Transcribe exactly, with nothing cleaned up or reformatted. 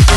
We